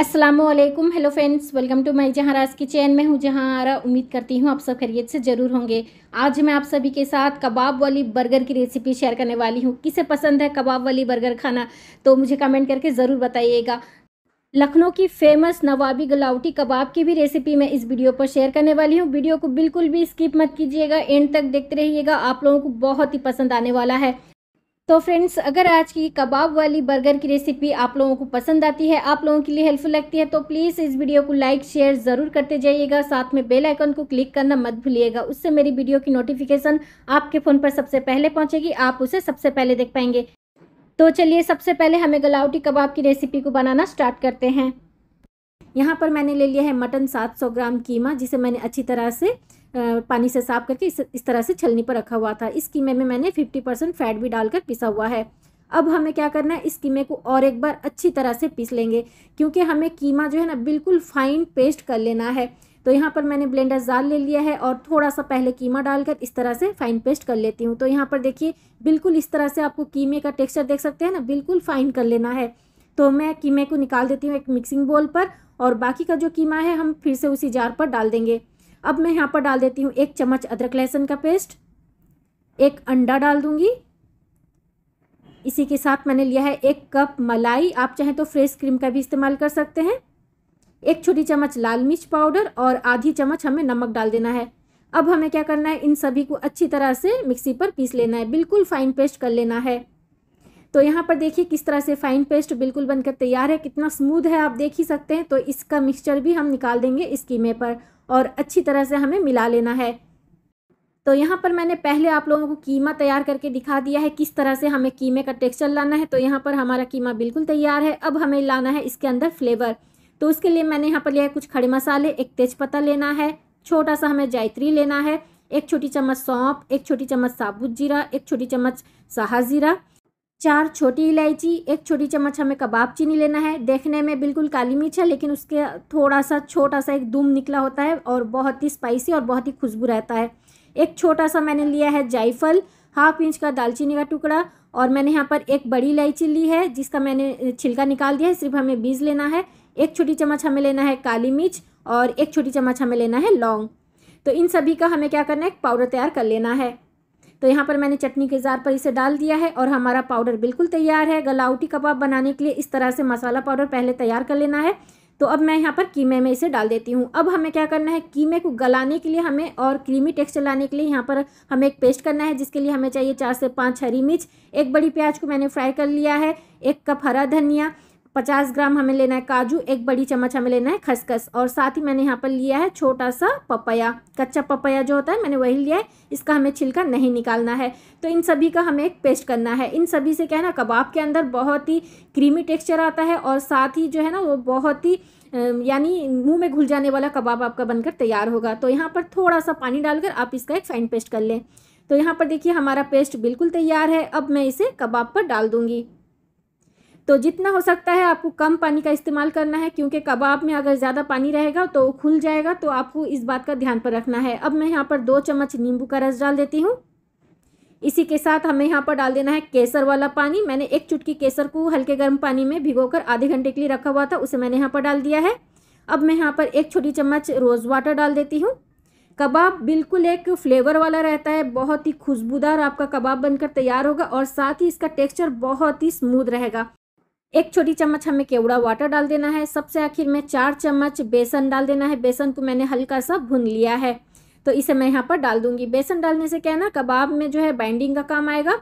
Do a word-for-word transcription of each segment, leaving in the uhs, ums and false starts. अस्सलामुअलैकुम। Hello friends, welcome to my जहां आरास किचन। मैं हूं जहां आरा। उम्मीद करती हूं आप सब खैरियत से ज़रूर होंगे। आज मैं आप सभी के साथ कबाब वाली बर्गर की रेसिपी शेयर करने वाली हूं। किसे पसंद है कबाब वाली बर्गर खाना, तो मुझे कमेंट करके ज़रूर बताइएगा। लखनऊ की फेमस नवाबी गलावटी कबाब की भी रेसिपी मैं इस वीडियो पर शेयर करने वाली हूँ। वीडियो को बिल्कुल भी स्किप मत कीजिएगा, एंड तक देखते रहिएगा, आप लोगों को बहुत ही पसंद आने वाला है। तो फ्रेंड्स, अगर आज की कबाब वाली बर्गर की रेसिपी आप लोगों को पसंद आती है, आप लोगों के लिए हेल्पफुल लगती है, तो प्लीज़ इस वीडियो को लाइक शेयर ज़रूर करते जाइएगा। साथ में बेल आइकन को क्लिक करना मत भूलिएगा, उससे मेरी वीडियो की नोटिफिकेशन आपके फ़ोन पर सबसे पहले पहुंचेगी, आप उसे सबसे पहले देख पाएंगे। तो चलिए, सबसे पहले हमें गलावटी कबाब की रेसिपी को बनाना स्टार्ट करते हैं। यहाँ पर मैंने ले लिया है मटन सात सौ ग्राम कीमा, जिसे मैंने अच्छी तरह से पानी से साफ करके इस, इस तरह से छलनी पर रखा हुआ था। इस कीमे में मैंने पचास परसेंट फैट भी डालकर पिसा हुआ है। अब हमें क्या करना है, इस कीमे को और एक बार अच्छी तरह से पीस लेंगे, क्योंकि हमें कीमा जो है ना बिल्कुल फाइन पेस्ट कर लेना है। तो यहाँ पर मैंने ब्लेंडर जार ले लिया है और थोड़ा सा पहले कीमा डालकर इस तरह से फाइन पेस्ट कर लेती हूँ। तो यहाँ पर देखिए, बिल्कुल इस तरह से आपको कीमे का टेक्स्चर देख सकते हैं ना, बिल्कुल फाइन कर लेना है। तो मैं कीमे को निकाल देती हूँ एक मिक्सिंग बोल पर, और बाकी का जो कीमा है हम फिर से उसी जार पर डाल देंगे। अब मैं यहाँ पर डाल देती हूँ एक चम्मच अदरक लहसुन का पेस्ट, एक अंडा डाल दूँगी। इसी के साथ मैंने लिया है एक कप मलाई, आप चाहें तो फ्रेश क्रीम का भी इस्तेमाल कर सकते हैं। एक छोटी चम्मच लाल मिर्च पाउडर और आधी चम्मच हमें नमक डाल देना है। अब हमें क्या करना है, इन सभी को अच्छी तरह से मिक्सी पर पीस लेना है, बिल्कुल फाइन पेस्ट कर लेना है। तो यहाँ पर देखिए किस तरह से फाइन पेस्ट बिल्कुल बनकर तैयार है, कितना स्मूथ है आप देख ही सकते हैं। तो इसका मिक्सचर भी हम निकाल देंगे इस कीमे पर और अच्छी तरह से हमें मिला लेना है। तो यहाँ पर मैंने पहले आप लोगों को कीमा तैयार करके दिखा दिया है किस तरह से हमें कीमे का टेक्सचर लाना है। तो यहाँ पर हमारा कीमा बिल्कुल तैयार है। अब हमें लाना है इसके अंदर फ्लेवर। तो उसके लिए मैंने यहाँ पर लिया है कुछ खड़े मसाले, एक तेजपत्ता लेना है, छोटा सा हमें जायत्री लेना है, एक छोटी चम्मच सौंफ, एक छोटी चम्मच साबुत जीरा, एक छोटी चम्मच शाह जीरा, चार छोटी इलायची, एक छोटी चम्मच हमें कबाब चीनी लेना है। देखने में बिल्कुल काली मिर्च है, लेकिन उसके थोड़ा सा छोटा सा एक दूम निकला होता है और बहुत ही स्पाइसी और बहुत ही खुशबू रहता है। एक छोटा सा मैंने लिया है जायफल, हाफ इंच का दालचीनी का टुकड़ा, और मैंने यहाँ पर एक बड़ी इलायची ली है जिसका मैंने छिलका निकाल दिया है, सिर्फ हमें बीज लेना है। एक छोटी चम्मच हमें लेना है काली मिर्च और एक छोटी चम्मच हमें लेना है लौंग। तो इन सभी का हमें क्या करना है, पाउडर तैयार कर लेना है। तो यहाँ पर मैंने चटनी के जार पर इसे डाल दिया है और हमारा पाउडर बिल्कुल तैयार है। गलावटी कबाब बनाने के लिए इस तरह से मसाला पाउडर पहले तैयार कर लेना है। तो अब मैं यहाँ पर कीमे में इसे डाल देती हूँ। अब हमें क्या करना है, कीमे को गलाने के लिए हमें और क्रीमी टेक्सचर लाने के लिए यहाँ पर हमें एक पेस्ट करना है, जिसके लिए हमें चाहिए चार से पाँच हरी मिर्च, एक बड़ी प्याज को मैंने फ्राई कर लिया है, एक कप हरा धनिया, पचास ग्राम हमें लेना है काजू, एक बड़ी चम्मच हमें लेना है खसखस, और साथ ही मैंने यहाँ पर लिया है छोटा सा पपाया, कच्चा पपाया जो होता है मैंने वही लिया है, इसका हमें छिलका नहीं निकालना है। तो इन सभी का हमें एक पेस्ट करना है। इन सभी से क्या है ना, कबाब के अंदर बहुत ही क्रीमी टेक्सचर आता है और साथ ही जो है ना वो बहुत ही यानी मुँह में घुल जाने वाला कबाब आपका बनकर तैयार होगा। तो यहाँ पर थोड़ा सा पानी डालकर आप इसका एक फाइन पेस्ट कर लें। तो यहाँ पर देखिए हमारा पेस्ट बिल्कुल तैयार है। अब मैं इसे कबाब पर डाल दूँगी। तो जितना हो सकता है आपको कम पानी का इस्तेमाल करना है, क्योंकि कबाब में अगर ज़्यादा पानी रहेगा तो खुल जाएगा, तो आपको इस बात का ध्यान पर रखना है। अब मैं यहाँ पर दो चम्मच नींबू का रस डाल देती हूँ। इसी के साथ हमें यहाँ पर डाल देना है केसर वाला पानी। मैंने एक चुटकी केसर को हल्के गर्म पानी में भिगोकर आधे घंटे के लिए रखा हुआ था, उसे मैंने यहाँ पर डाल दिया है। अब मैं यहाँ पर एक छोटी चम्मच रोज़ वाटर डाल देती हूँ। कबाब बिल्कुल एक फ्लेवर वाला रहता है, बहुत ही खुशबूदार आपका कबाब बनकर तैयार होगा और साथ ही इसका टेक्स्चर बहुत ही स्मूथ रहेगा। एक छोटी चम्मच हमें केवड़ा वाटर डाल देना है। सबसे आखिर में चार चम्मच बेसन डाल देना है। बेसन को मैंने हल्का सा भून लिया है, तो इसे मैं यहाँ पर डाल दूंगी। बेसन डालने से क्या है ना, कबाब में जो है बाइंडिंग का काम आएगा।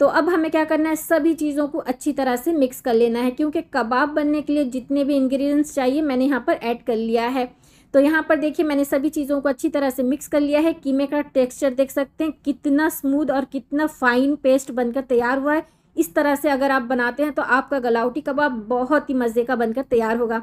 तो अब हमें क्या करना है, सभी चीज़ों को अच्छी तरह से मिक्स कर लेना है, क्योंकि कबाब बनने के लिए जितने भी इंग्रेडिएंट्स चाहिए मैंने यहाँ पर ऐड कर लिया है। तो यहाँ पर देखिए मैंने सभी चीज़ों को अच्छी तरह से मिक्स कर लिया है। कीमे का टेक्स्चर देख सकते हैं, कितना स्मूथ और कितना फाइन पेस्ट बनकर तैयार हुआ है। इस तरह से अगर आप बनाते हैं तो आपका गलावटी कबाब बहुत ही मज़े का बनकर तैयार होगा।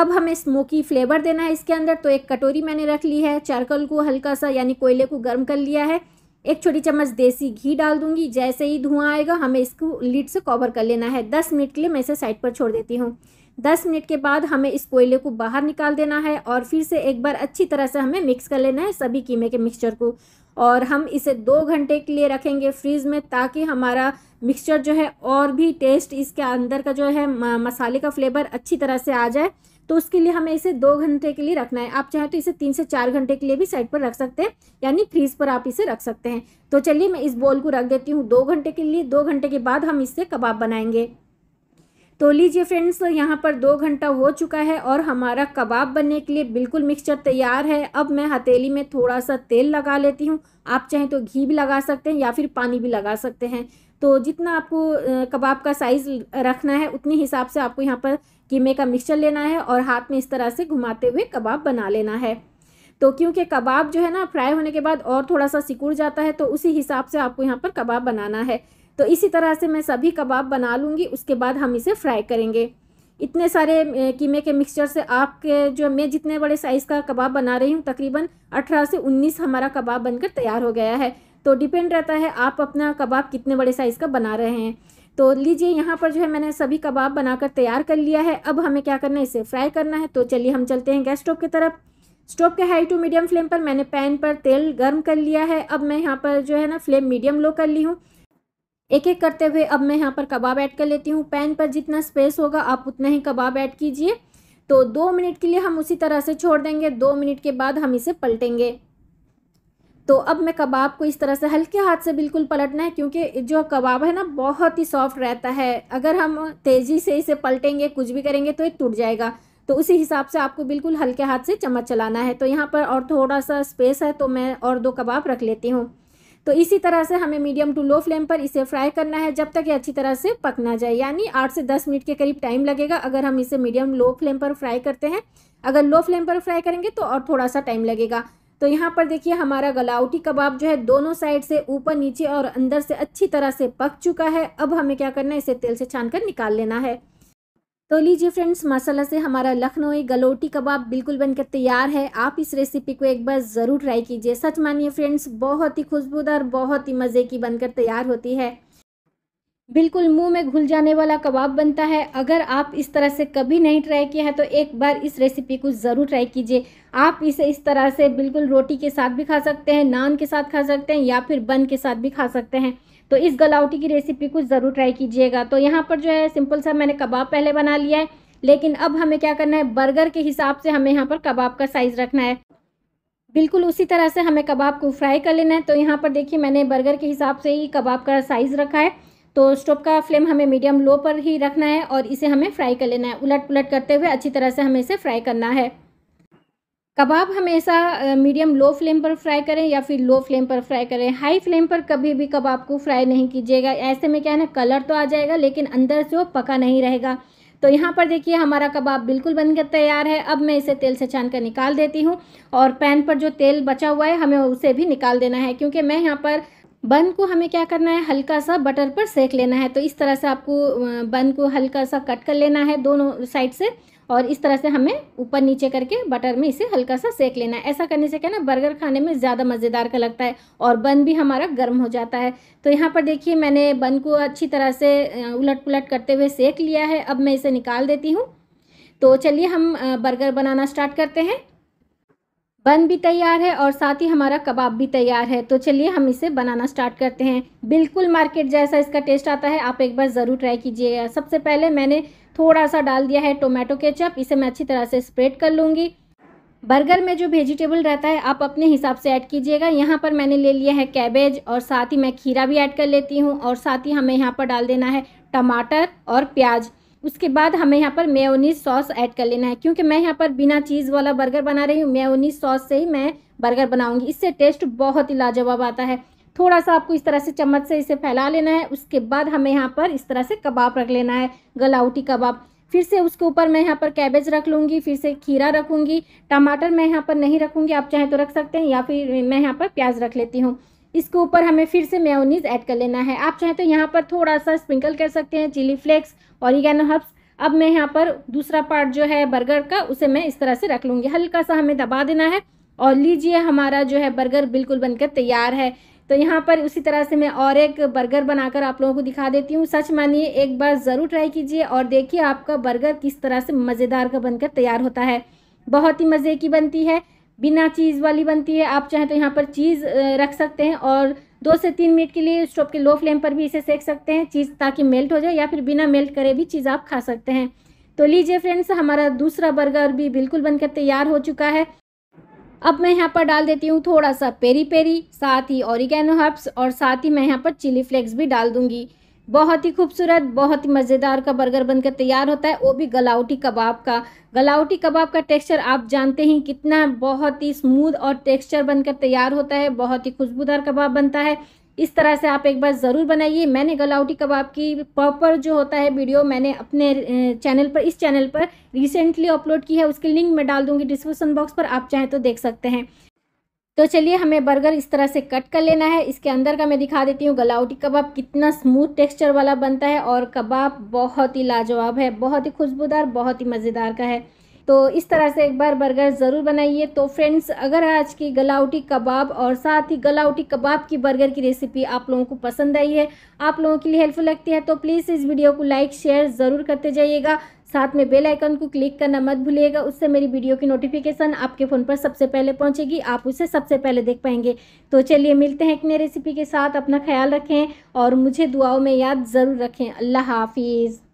अब हमें स्मोकी फ्लेवर देना है इसके अंदर। तो एक कटोरी मैंने रख ली है, चारकोल को हल्का सा यानी कोयले को गर्म कर लिया है, एक छोटी चम्मच देसी घी डाल दूंगी। जैसे ही धुआं आएगा हमें इसको लिड से कवर कर लेना है। दस मिनट के लिए मैं इसे साइड पर छोड़ देती हूँ। दस मिनट के बाद हमें इस कोयले को बाहर निकाल देना है और फिर से एक बार अच्छी तरह से हमें मिक्स कर लेना है सभी कीमे के मिक्सचर को, और हम इसे दो घंटे के लिए रखेंगे फ्रीज में, ताकि हमारा मिक्सचर जो है और भी टेस्ट इसके अंदर का जो है मसाले का फ्लेवर अच्छी तरह से आ जाए, तो उसके लिए हमें इसे दो घंटे के लिए रखना है। आप चाहे तो इसे तीन से चार घंटे के लिए भी साइड पर रख सकते हैं, यानी फ्रीज पर आप इसे रख सकते हैं। तो चलिए मैं इस बोल को रख देती हूँ दो घंटे के लिए। दो घंटे के बाद हम इससे कबाब बनाएंगे। तो लीजिए फ्रेंड्स, यहाँ पर दो घंटा हो चुका है और हमारा कबाब बनने के लिए बिल्कुल मिक्सचर तैयार है। अब मैं हथेली में थोड़ा सा तेल लगा लेती हूँ। आप चाहें तो घी भी लगा सकते हैं या फिर पानी भी लगा सकते हैं। तो जितना आपको कबाब का साइज़ रखना है उतनी हिसाब से आपको यहाँ पर कीमे का मिक्सचर लेना है और हाथ में इस तरह से घुमाते हुए कबाब बना लेना है। तो क्योंकि कबाब जो है ना फ्राई होने के बाद और थोड़ा सा सिकुड़ जाता है, तो उसी हिसाब से आपको यहाँ पर कबाब बनाना है। तो इसी तरह से मैं सभी कबाब बना लूँगी, उसके बाद हम इसे फ्राई करेंगे। इतने सारे कीमे के मिक्सचर से आपके जो मैं जितने बड़े साइज़ का कबाब बना रही हूँ, तकरीबन अठारह से उन्नीस हमारा कबाब बनकर तैयार हो गया है। तो डिपेंड रहता है आप अपना कबाब कितने बड़े साइज़ का बना रहे हैं। तो लीजिए यहाँ पर जो है मैंने सभी कबाब बनाकर तैयार कर लिया है। अब हमें क्या करना है, इसे फ्राई करना है। तो चलिए हम चलते हैं गैस स्टोव की तरफ। स्टोव के हाई टू मीडियम फ्लेम पर मैंने पैन पर तेल गर्म कर लिया है। अब मैं यहाँ पर जो है ना फ्लेम मीडियम लो कर ली हूँ। एक एक करते हुए अब मैं यहाँ पर कबाब ऐड कर लेती हूँ। पैन पर जितना स्पेस होगा आप उतना ही कबाब ऐड कीजिए। तो दो मिनट के लिए हम उसी तरह से छोड़ देंगे। दो मिनट के बाद हम इसे पलटेंगे। तो अब मैं कबाब को इस तरह से हल्के हाथ से बिल्कुल पलटना है, क्योंकि जो कबाब है ना बहुत ही सॉफ्ट रहता है। अगर हम तेज़ी से इसे पलटेंगे, कुछ भी करेंगे तो ये टूट जाएगा। तो उसी हिसाब से आपको बिल्कुल हल्के हाथ से चम्मच चलाना है। तो यहाँ पर और थोड़ा सा स्पेस है, तो मैं और दो कबाब रख लेती हूँ। तो इसी तरह से हमें मीडियम टू लो फ्लेम पर इसे फ्राई करना है, जब तक ये अच्छी तरह से पक ना जाए। यानी आठ से दस मिनट के करीब टाइम लगेगा अगर हम इसे मीडियम लो फ्लेम पर फ्राई करते हैं। अगर लो फ्लेम पर फ्राई करेंगे तो और थोड़ा सा टाइम लगेगा। तो यहाँ पर देखिए हमारा गलावटी कबाब जो है दोनों साइड से, ऊपर नीचे और अंदर से अच्छी तरह से पक चुका है। अब हमें क्या करना है, इसे तेल से छानकर निकाल लेना है। तो लीजिए फ्रेंड्स, मसाला से हमारा लखनवी गलौटी कबाब बिल्कुल बनकर तैयार है। आप इस रेसिपी को एक बार ज़रूर ट्राई कीजिए। सच मानिए फ्रेंड्स, बहुत ही खुशबूदार, बहुत ही मज़े की बनकर तैयार होती है। बिल्कुल मुंह में घुल जाने वाला कबाब बनता है। अगर आप इस तरह से कभी नहीं ट्राई किया है तो एक बार इस रेसिपी को ज़रूर ट्राई कीजिए। आप इसे इस तरह से बिल्कुल रोटी के साथ भी खा सकते हैं, नान के साथ खा सकते हैं या फिर बन के साथ भी खा सकते हैं। तो इस गलावटी की रेसिपी को ज़रूर ट्राई कीजिएगा। तो यहाँ पर जो है सिंपल सा मैंने कबाब पहले बना लिया है, लेकिन अब हमें क्या करना है, बर्गर के हिसाब से हमें यहाँ पर कबाब का साइज़ रखना है। बिल्कुल उसी तरह से हमें कबाब को फ्राई कर लेना है। तो यहाँ पर देखिए मैंने बर्गर के हिसाब से ही कबाब का साइज़ रखा है। तो स्टोव का फ्लेम हमें मीडियम लो पर ही रखना है और इसे हमें फ्राई कर लेना है। उलट पुलट करते हुए अच्छी तरह से हमें इसे फ्राई करना है। कबाब हमेशा मीडियम लो फ्लेम पर फ्राई करें या फिर लो फ्लेम पर फ्राई करें। हाई फ्लेम पर कभी भी कबाब को फ्राई नहीं कीजिएगा। ऐसे में क्या है ना, कलर तो आ जाएगा लेकिन अंदर से वो पका नहीं रहेगा। तो यहाँ पर देखिए हमारा कबाब बिल्कुल बनकर तैयार है। अब मैं इसे तेल से छान कर निकाल देती हूँ और पैन पर जो तेल बचा हुआ है हमें उसे भी निकाल देना है, क्योंकि मैं यहाँ पर बन को हमें क्या करना है, हल्का सा बटर पर सेक लेना है। तो इस तरह से आपको बन को हल्का सा कट कर लेना है दोनों साइड से और इस तरह से हमें ऊपर नीचे करके बटर में इसे हल्का सा सेक लेना है। ऐसा करने से क्या ना, बर्गर खाने में ज़्यादा मज़ेदार का लगता है और बन भी हमारा गर्म हो जाता है। तो यहाँ पर देखिए मैंने बन को अच्छी तरह से उलट पुलट करते हुए सेक लिया है। अब मैं इसे निकाल देती हूँ। तो चलिए हम बर्गर बनाना स्टार्ट करते हैं। बन भी तैयार है और साथ ही हमारा कबाब भी तैयार है। तो चलिए हम इसे बनाना स्टार्ट करते हैं। बिल्कुल मार्केट जैसा इसका टेस्ट आता है, आप एक बार ज़रूर ट्राई कीजिएगा। सबसे पहले मैंने थोड़ा सा डाल दिया है टोमेटो केचप। इसे मैं अच्छी तरह से स्प्रेड कर लूँगी। बर्गर में जो वेजिटेबल रहता है आप अपने हिसाब से ऐड कीजिएगा। यहाँ पर मैंने ले लिया है कैबेज और साथ ही मैं खीरा भी ऐड कर लेती हूँ और साथ ही हमें यहाँ पर डाल देना है टमाटर और प्याज। उसके बाद हमें यहाँ पर मेयोनीज सॉस ऐड कर लेना है, क्योंकि मैं यहाँ पर बिना चीज़ वाला बर्गर बना रही हूँ। मेयोनीज सॉस से ही मैं बर्गर बनाऊँगी, इससे टेस्ट बहुत ही लाजवाब आता है। थोड़ा सा आपको इस तरह से चम्मच से इसे फैला लेना है। उसके बाद हमें यहाँ पर इस तरह से कबाब रख लेना है, गलावटी कबाब। फिर से उसके ऊपर मैं यहाँ पर कैबेज रख लूँगी, फिर से खीरा रखूँगी। टमाटर मैं यहाँ पर नहीं रखूँगी, आप चाहें तो रख सकते हैं या फिर मैं यहाँ पर प्याज रख लेती हूँ। इसके ऊपर हमें फिर से मेयोनीज ऐड कर लेना है। आप चाहें तो यहाँ पर थोड़ा सा स्प्रिंकल कर सकते हैं चिली फ्लेक्स, ऑरिगेनो हर्ब्स। अब मैं यहाँ पर दूसरा पार्ट जो है बर्गर का, उसे मैं इस तरह से रख लूँगी। हल्का सा हमें दबा देना है और लीजिए हमारा जो है बर्गर बिल्कुल बनकर तैयार है। तो यहाँ पर उसी तरह से मैं और एक बर्गर बनाकर आप लोगों को दिखा देती हूँ। सच मानिए एक बार ज़रूर ट्राई कीजिए और देखिए आपका बर्गर किस तरह से मज़ेदार का बनकर तैयार होता है। बहुत ही मज़े की बनती है। बिना चीज़ वाली बनती है। आप चाहें तो यहाँ पर चीज़ रख सकते हैं और दो से तीन मिनट के लिए स्टोव के लो फ्लेम पर भी इसे सेक सकते हैं चीज़, ताकि मेल्ट हो जाए, या फिर बिना मेल्ट करे भी चीज़ आप खा सकते हैं। तो लीजिए फ्रेंड्स, हमारा दूसरा बर्गर भी बिल्कुल बनकर तैयार हो चुका है। अब मैं यहाँ पर डाल देती हूँ थोड़ा सा पेरी पेरी, साथ ही ऑरिगेनो हर्ब्स, और साथ ही मैं यहाँ पर चिली फ्लेक्स भी डाल दूँगी। बहुत ही खूबसूरत, बहुत ही मज़ेदार का बर्गर बनकर तैयार होता है, वो भी गलावटी कबाब का। गलावटी कबाब का टेक्सचर आप जानते हैं कितना बहुत ही स्मूथ और टेक्सचर बनकर तैयार होता है, बहुत ही खुशबूदार कबाब बनता है। इस तरह से आप एक बार ज़रूर बनाइए। मैंने गलावटी कबाब की प्रॉपर जो होता है वीडियो, मैंने अपने चैनल पर, इस चैनल पर रिसेंटली अपलोड की है, उसकी लिंक मैं डाल दूँगी डिस्क्रिप्शन बॉक्स पर, आप चाहें तो देख सकते हैं। तो चलिए, हमें बर्गर इस तरह से कट कर लेना है। इसके अंदर का मैं दिखा देती हूँ, गलावटी कबाब कितना स्मूथ टेक्सचर वाला बनता है, और कबाब बहुत ही लाजवाब है, बहुत ही खुशबूदार, बहुत ही मज़ेदार का है। तो इस तरह से एक बार बर्गर ज़रूर बनाइए। तो फ्रेंड्स, अगर आज की गलावटी कबाब और साथ ही गलावटी कबाब की बर्गर की रेसिपी आप लोगों को पसंद आई है, आप लोगों के लिए हेल्पफुल लगती है, तो प्लीज़ इस वीडियो को लाइक शेयर ज़रूर करते जाइएगा। साथ में बेल आइकन को क्लिक करना मत भूलिएगा, उससे मेरी वीडियो की नोटिफिकेशन आपके फ़ोन पर सबसे पहले पहुंचेगी, आप उसे सबसे पहले देख पाएंगे। तो चलिए, मिलते हैं एक नई रेसिपी के साथ। अपना ख्याल रखें और मुझे दुआओं में याद ज़रूर रखें। अल्लाह हाफिज़।